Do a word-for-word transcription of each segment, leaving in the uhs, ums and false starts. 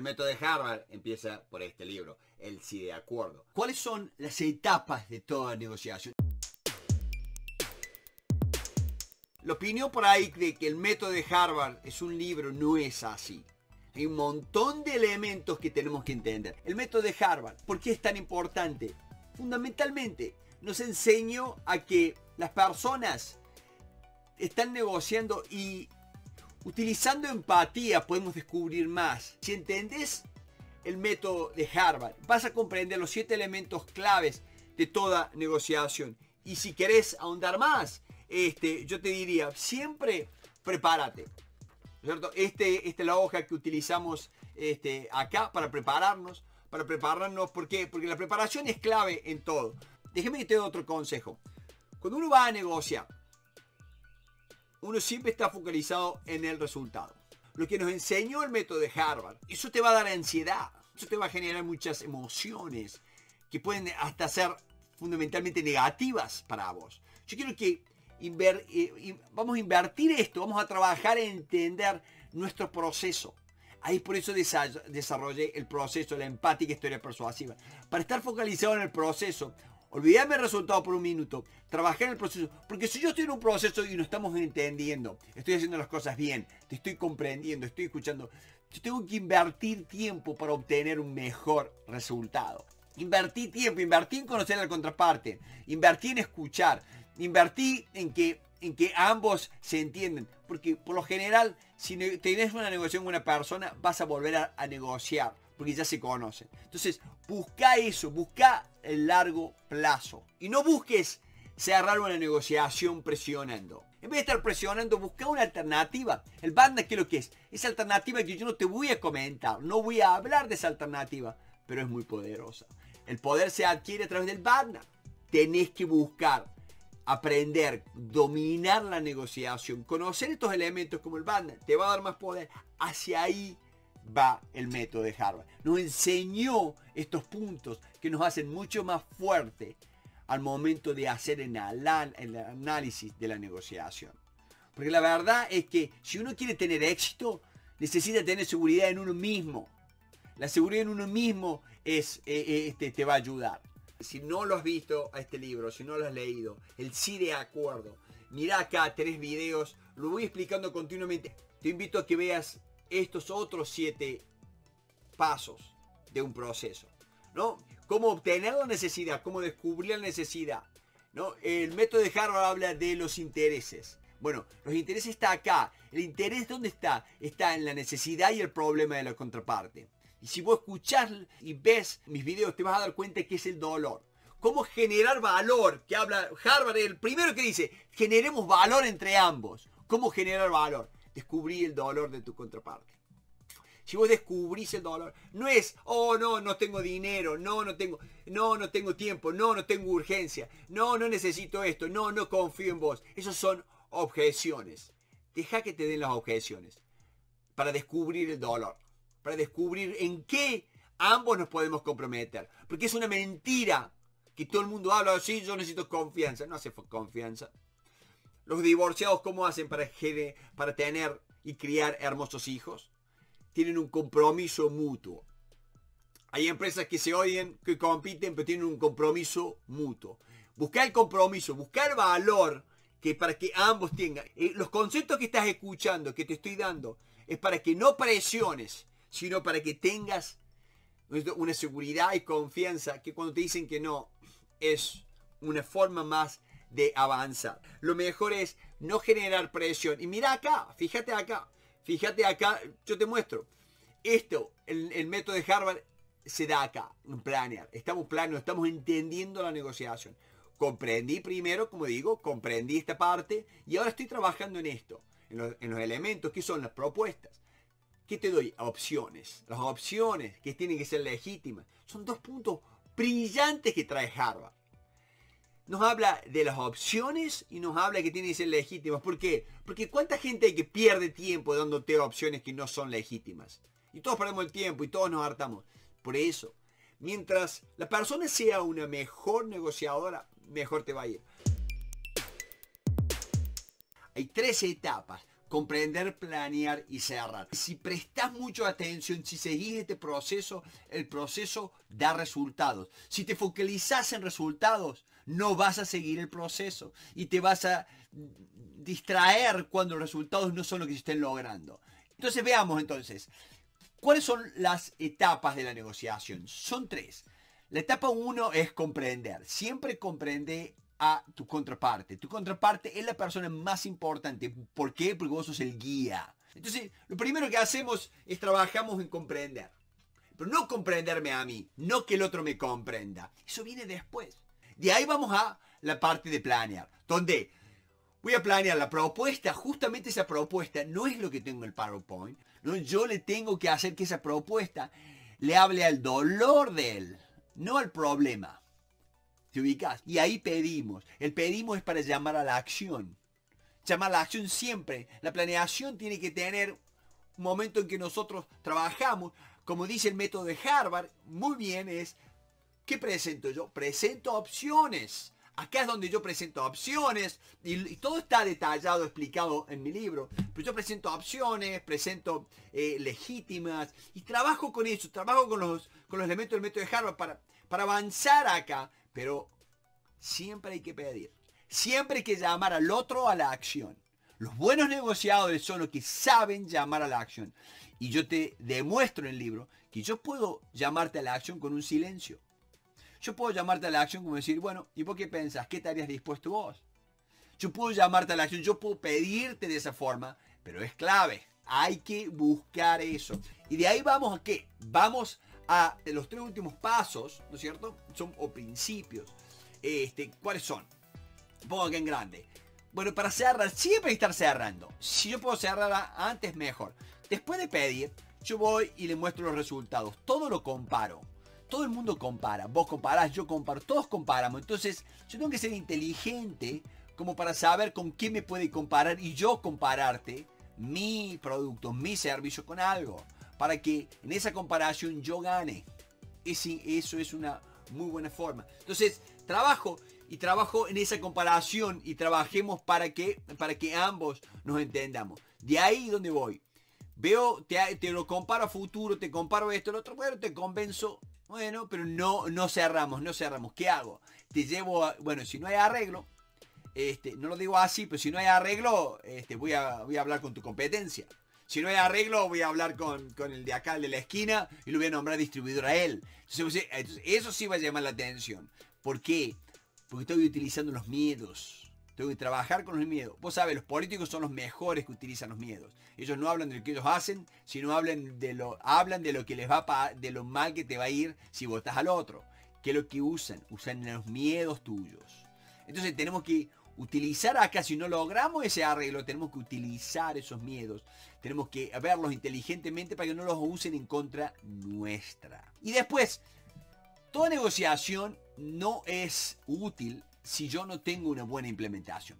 El método de Harvard empieza por este libro, el Sí, de Acuerdo. ¿Cuáles son las etapas de toda negociación? La opinión por ahí de que el método de Harvard es un libro no es así. Hay un montón de elementos que tenemos que entender. El método de Harvard, ¿por qué es tan importante? Fundamentalmente, nos enseñó a que las personas están negociando y utilizando empatía podemos descubrir más. Si entendés el método de Harvard, vas a comprender los siete elementos claves de toda negociación. Y si querés ahondar más, este, yo te diría, siempre prepárate. ¿Cierto? Este, esta es la hoja que utilizamos este, acá para prepararnos. Para prepararnos, ¿por qué? Porque la preparación es clave en todo. Déjeme que te dé otro consejo. Cuando uno va a negociar, uno siempre está focalizado en el resultado. Lo que nos enseñó el método de Harvard, eso te va a dar ansiedad, eso te va a generar muchas emociones que pueden hasta ser fundamentalmente negativas para vos. Yo quiero que inver, eh, vamos a invertir esto, vamos a trabajar en entender nuestro proceso. Ahí por eso desarrollé el proceso, la empática historia persuasiva. Para estar focalizado en el proceso, olvidarme el resultado por un minuto, trabajar en el proceso, porque si yo estoy en un proceso y no estamos entendiendo, estoy haciendo las cosas bien, te estoy comprendiendo, estoy escuchando, yo tengo que invertir tiempo para obtener un mejor resultado. Invertí tiempo, invertí en conocer a la contraparte, invertí en escuchar, invertí en que, en que ambos se entienden, porque por lo general, si tenés una negociación con una persona, vas a volver a, a negociar, porque ya se conocen. Entonces, busca eso, busca el largo plazo. Y no busques cerrar una negociación presionando. En vez de estar presionando, busca una alternativa. El BANDA, ¿qué es lo que es? Esa alternativa que yo no te voy a comentar, no voy a hablar de esa alternativa, pero es muy poderosa. El poder se adquiere a través del BANDA. Tenés que buscar, aprender, dominar la negociación, conocer estos elementos como el BANDA. Te va a dar más poder. Hacia ahí va el método de Harvard. Nos enseñó estos puntos que nos hacen mucho más fuerte al momento de hacer el análisis de la negociación. Porque la verdad es que si uno quiere tener éxito, necesita tener seguridad en uno mismo. La seguridad en uno mismo es, eh, este, te va a ayudar. Si no lo has visto a este libro, si no lo has leído, el Sí de Acuerdo, mirá acá, tenés videos, lo voy explicando continuamente. Te invito a que veas estos otros siete pasos de un proceso, ¿no? Cómo obtener la necesidad, cómo descubrir la necesidad, ¿no? El método de Harvard habla de los intereses. Bueno, los intereses está acá. ¿El interés dónde está? Está en la necesidad y el problema de la contraparte. Y si vos escuchás y ves mis videos, te vas a dar cuenta que es el dolor. Cómo generar valor, que habla Harvard, el primero que dice, generemos valor entre ambos. ¿Cómo generar valor? Descubrí el dolor de tu contraparte. Si vos descubrís el dolor, no es, oh, no, no tengo dinero, no, no tengo, no, no tengo tiempo, no, no tengo urgencia, no, no necesito esto, no, no confío en vos. Esas son objeciones. Deja que te den las objeciones para descubrir el dolor, para descubrir en qué ambos nos podemos comprometer. Porque es una mentira que todo el mundo habla así, yo necesito confianza. No hace confianza. Los divorciados, ¿cómo hacen para, para tener y criar hermosos hijos? Tienen un compromiso mutuo. Hay empresas que se odian, que compiten, pero tienen un compromiso mutuo. Buscar el compromiso, buscar valor que para que ambos tengan. Eh, los conceptos que estás escuchando, que te estoy dando, es para que no presiones, sino para que tengas una seguridad y confianza que cuando te dicen que no, es una forma más de avanzar. Lo mejor es no generar presión. Y mira acá, fíjate acá, fíjate acá, yo te muestro. Esto, el, el método de Harvard se da acá, en planear. Estamos planeando, estamos entendiendo la negociación. Comprendí primero, como digo, comprendí esta parte y ahora estoy trabajando en esto, en los, en los elementos que son las propuestas. ¿Qué te doy? Opciones. Las opciones que tienen que ser legítimas. Son dos puntos brillantes que trae Harvard. Nos habla de las opciones y nos habla que tienen que ser legítimas. ¿Por qué? Porque cuánta gente hay que pierde tiempo dándote opciones que no son legítimas. Y todos perdemos el tiempo y todos nos hartamos. Por eso, mientras la persona sea una mejor negociadora, mejor te va a ir. Hay tres etapas comprender, planear y cerrar. Si prestás mucha atención, si seguís este proceso, el proceso da resultados. Si te focalizás en resultados, no vas a seguir el proceso y te vas a distraer cuando los resultados no son lo que se estén logrando. Entonces veamos entonces, ¿cuáles son las etapas de la negociación? Son tres. La etapa uno es comprender. Siempre comprende a tu contraparte. Tu contraparte es la persona más importante. ¿Por qué? Porque vos sos el guía. Entonces, lo primero que hacemos es trabajamos en comprender. Pero no comprenderme a mí, no que el otro me comprenda. Eso viene después. De ahí vamos a la parte de planear, donde voy a planear la propuesta. Justamente esa propuesta no es lo que tengo en el PowerPoint, ¿no? Yo le tengo que hacer que esa propuesta le hable al dolor de él, no al problema. ¿Te ubicas? Y ahí pedimos. El pedimos es para llamar a la acción. Llamar a la acción siempre. La planeación tiene que tener un momento en que nosotros trabajamos. Como dice el método de Harvard, muy bien es... ¿Qué presento yo? Presento opciones. Acá es donde yo presento opciones y, y todo está detallado, explicado en mi libro. Pero yo presento opciones, presento eh, legítimas y trabajo con eso, trabajo con los, con los elementos del método de Harvard para, para avanzar acá. Pero siempre hay que pedir, siempre hay que llamar al otro a la acción. Los buenos negociadores son los que saben llamar a la acción. Y yo te demuestro en el libro que yo puedo llamarte a la acción con un silencio. Yo puedo llamarte a la acción como decir, bueno, ¿y por qué pensás? ¿Qué estarías dispuesto vos? Yo puedo llamarte a la acción, yo puedo pedirte de esa forma, pero es clave. Hay que buscar eso. Y de ahí vamos a qué? Vamos a los tres últimos pasos, ¿no es cierto? Son o principios. Este, ¿Cuáles son? Pongo acá en grande. Bueno, para cerrar, siempre hay que estar cerrando. Si yo puedo cerrar antes, mejor. Después de pedir, yo voy y le muestro los resultados. Todo lo comparo. Todo el mundo compara, vos comparás, yo comparo, todos comparamos. Entonces yo tengo que ser inteligente como para saber con qué me puede comparar y yo compararte mi producto, mi servicio con algo, para que en esa comparación yo gane. Ese, eso es una muy buena forma. Entonces trabajo y trabajo en esa comparación y trabajemos para que, para que ambos nos entendamos. De ahí donde voy. Veo, te, te lo comparo a futuro, te comparo esto, lo otro, bueno, te convenzo. Bueno, pero no, no cerramos, no cerramos. ¿Qué hago? Te llevo a... Bueno, si no hay arreglo, este, no lo digo así, pero si no hay arreglo, este, voy a, voy a hablar con tu competencia. Si no hay arreglo, voy a hablar con, con el de acá, el de la esquina, y lo voy a nombrar distribuidor a él. Entonces, entonces, eso sí va a llamar la atención. ¿Por qué? Porque estoy utilizando los miedos. Tengo que trabajar con los miedos. Vos sabés, los políticos son los mejores que utilizan los miedos. Ellos no hablan de lo que ellos hacen, sino hablan de lo, hablan de lo que les va a, de lo mal que te va a ir si votas al otro. ¿Qué es lo que usan? Usan los miedos tuyos. Entonces tenemos que utilizar acá, si no logramos ese arreglo, tenemos que utilizar esos miedos. Tenemos que verlos inteligentemente para que no los usen en contra nuestra. Y después, toda negociación no es útil si yo no tengo una buena implementación,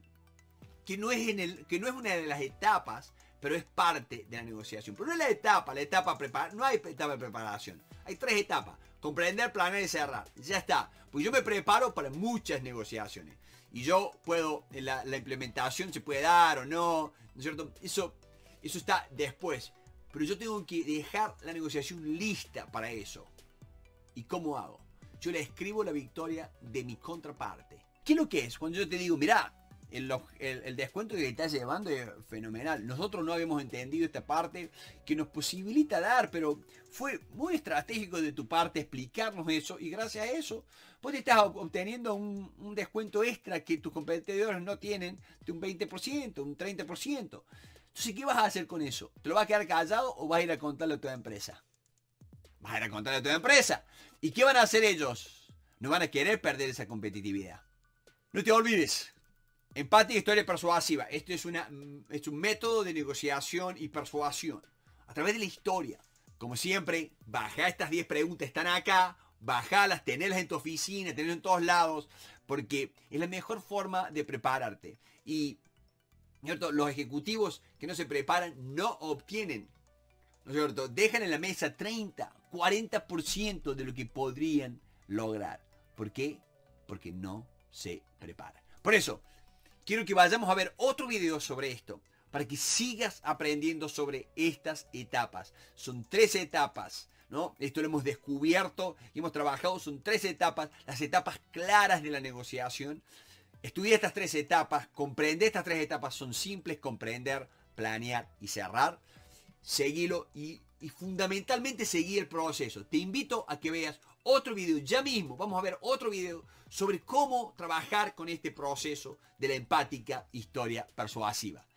que no es en el, que no es una de las etapas, pero es parte de la negociación. Pero no es la etapa, la etapa prepara, no hay etapa de preparación. Hay tres etapas: comprender, planear y cerrar. Ya está. Pues yo me preparo para muchas negociaciones y yo puedo la, la implementación se puede dar o no, ¿no es cierto? Eso, eso está después. Pero yo tengo que dejar la negociación lista para eso. ¿Y cómo hago? Yo le escribo la victoria de mi contraparte. ¿Qué es lo que es? Cuando yo te digo, mirá, el, el, el descuento que estás llevando es fenomenal. Nosotros no habíamos entendido esta parte que nos posibilita dar, pero fue muy estratégico de tu parte explicarnos eso. Y gracias a eso, vos estás obteniendo un, un descuento extra que tus competidores no tienen, de un veinte por ciento, un treinta por ciento. Entonces, ¿qué vas a hacer con eso? ¿Te lo vas a quedar callado o vas a ir a contarle a tu empresa? Vas a ir a contarle a tu empresa. ¿Y qué van a hacer ellos? No van a querer perder esa competitividad. No te olvides, empate y historia persuasiva. Este es, una, es un método de negociación y persuasión a través de la historia. Como siempre, baja estas diez preguntas, están acá, bajalas, tenelas en tu oficina, tenelas en todos lados, porque es la mejor forma de prepararte. Y ¿cierto? Los ejecutivos que no se preparan no obtienen, ¿no es cierto? Dejan en la mesa treinta, cuarenta por ciento de lo que podrían lograr. ¿Por qué? Porque no se prepara. Por eso, quiero que vayamos a ver otro video sobre esto, para que sigas aprendiendo sobre estas etapas. Son tres etapas, ¿no? Esto lo hemos descubierto y hemos trabajado. Son tres etapas, las etapas claras de la negociación. Estudia estas tres etapas, comprende estas tres etapas. Son simples: comprender, planear y cerrar. Seguilo y, y fundamentalmente seguí el proceso. Te invito a que veas otro video. Ya mismo vamos a ver otro video sobre cómo trabajar con este proceso de la empática historia persuasiva.